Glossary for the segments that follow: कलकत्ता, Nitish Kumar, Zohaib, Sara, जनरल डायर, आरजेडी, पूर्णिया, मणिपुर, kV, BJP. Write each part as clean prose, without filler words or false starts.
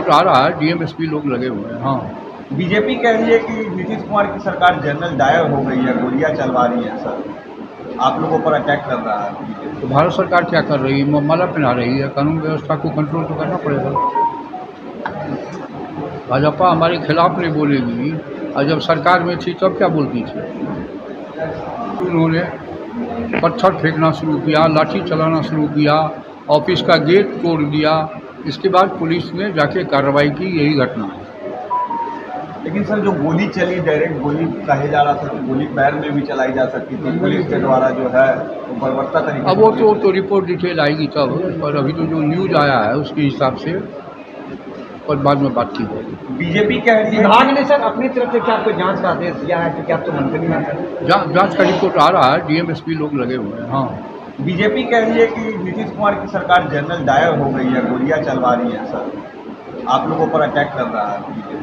तो आ रहा है, डीएमएसपी लोग लगे हुए हैं। हाँ, बीजेपी कह रही है कि नीतीश कुमार की सरकार जनरल डायर हो गई है, गोलियां चलवा रही है, सर आप लोगों पर अटैक कर रहा है। तो भारत सरकार क्या कर रही है? माला पहना रही है। कानून व्यवस्था को कंट्रोल तो करना पड़ेगा। भाजपा हमारे खिलाफ नहीं बोलेगी, और जब सरकार में थी तब क्या बोलती थी? उन्होंने पत्थर फेंकना शुरू किया, लाठी चलाना शुरू किया, ऑफिस का गेट तोड़ दिया। इसके बाद पुलिस ने जाके कार्रवाई की, यही घटना है। लेकिन सर जो गोली चली, डायरेक्ट गोली कहे जा रहा था कि गोली पैर में भी चलाई जा सकती थी, पुलिस के द्वारा जो है तो बर्बरता तरीके। अब वो तो रिपोर्ट डिटेल आएगी तब, और अभी तो जो न्यूज आया है उसके हिसाब से और बाद में बात की जाएगी। बीजेपी कह रही है विभाग ने सर अपनी तरफ से क्या आपको जांच का आदेश दिया है कि क्या तो मंत्री ना करें? जांच का रिपोर्ट आ रहा है, डीएमएसपी लोग लगे हुए हैं। हाँ, बीजेपी कह रही है कि नीतीश कुमार की सरकार जनरल डायर हो गई है, गोलियां चलवा रही है, सर आप लोगों पर अटैक कर रहा है।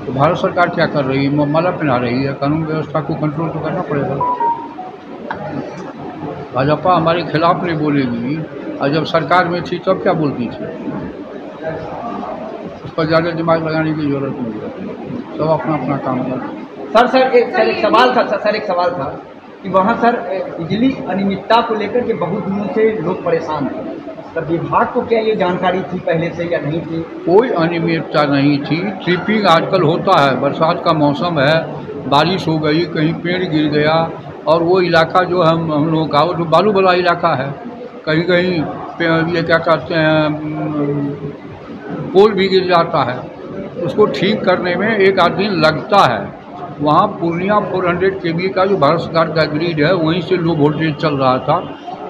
तो भारत सरकार क्या कर रही है? माला पहना रही है। कानून व्यवस्था को कंट्रोल तो करना पड़ेगा। भाजपा हमारे खिलाफ नहीं बोलेगी, और जब सरकार में थी तब क्या बोलती थी? पर ज़्यादा दिमाग लगाने की जरूरत नहीं है, सब अपना अपना काम कर। सर एक सवाल था कि वहाँ सर बिजली अनियमितता को लेकर के बहुत दिनों से लोग परेशान थे, तब विभाग को क्या ये जानकारी थी पहले से या नहीं थी? कोई अनियमितता नहीं थी। ट्रिपिंग आजकल होता है, बरसात का मौसम है, बारिश हो गई, कहीं पेड़ गिर गया, और वो इलाका जो हम लोगों का वो जो बालू वाला इलाका है, कहीं कहीं ये क्या कहते हैं पोल भी गिर जाता है, उसको ठीक करने में एक आध दिन लगता है। वहाँ पूर्णिया 400 kV का जो भारत सरकार का ग्रिड है, वहीं से लो वोल्टेज चल रहा था।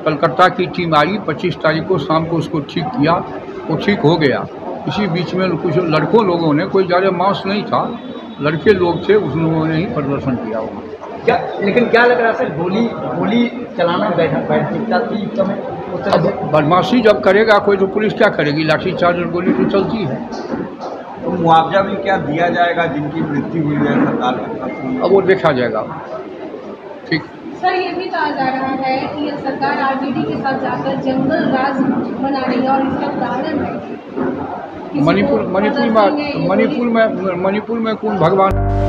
कलकत्ता की टीम आई, 25 तारीख को शाम को उसको ठीक किया, वो ठीक हो गया। इसी बीच में कुछ लड़कों लोगों ने, कोई ज़्यादा मास नहीं था, लड़के लोग थे, उन लोगों ने ही प्रदर्शन किया होगा। क्या लेकिन क्या लग रहा है सर, गोली चलाना बैठता थी उस समय? बदमाशी जब करेगा कोई तो पुलिस क्या करेगी? लाठी चार्ज और गोली तो चलती है। तो मुआवजा भी क्या दिया जाएगा जिनकी मृत्यु हुई है सरकार की? अब वो देखा जाएगा। ठीक सर, ये भी कहा जा रहा है कि यह सरकार आरजेडी के साथ जाकर जंगल राज बना रही है, और इसका कारण है मणिपुर में कौन भगवान